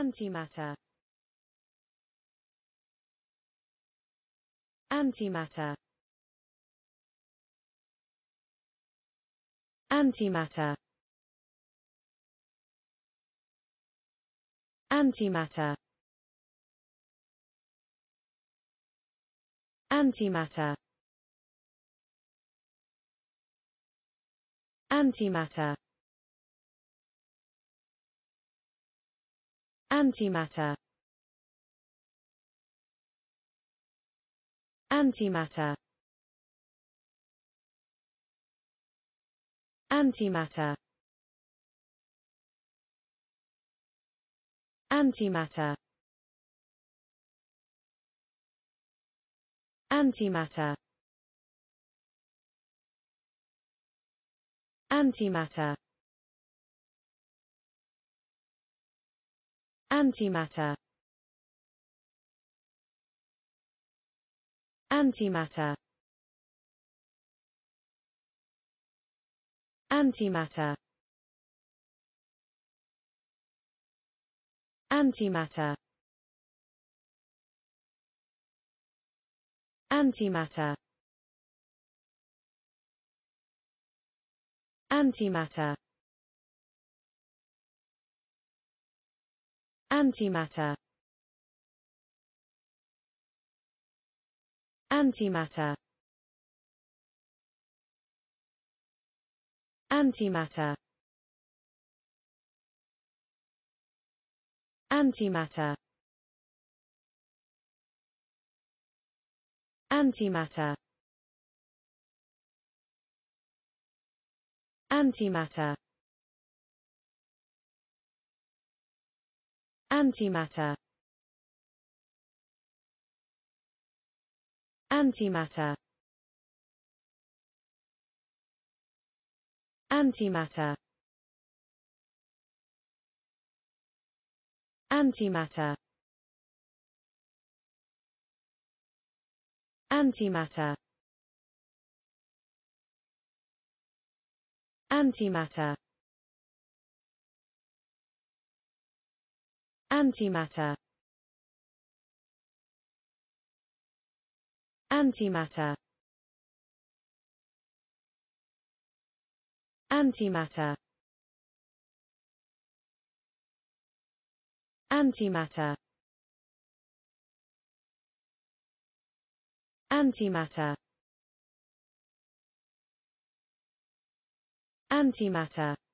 Antimatter. Antimatter. Antimatter. Antimatter. Antimatter. Antimatter. Antimatter. Antimatter. Antimatter. Antimatter. Antimatter. Antimatter. Antimatter. Antimatter. Antimatter. Antimatter. Antimatter. Antimatter. Antimatter. Antimatter. Antimatter. Antimatter. Antimatter. Antimatter. Antimatter. Antimatter. Antimatter. Antimatter. Antimatter. Antimatter. Antimatter. Antimatter. Antimatter. Antimatter. Antimatter. Antimatter.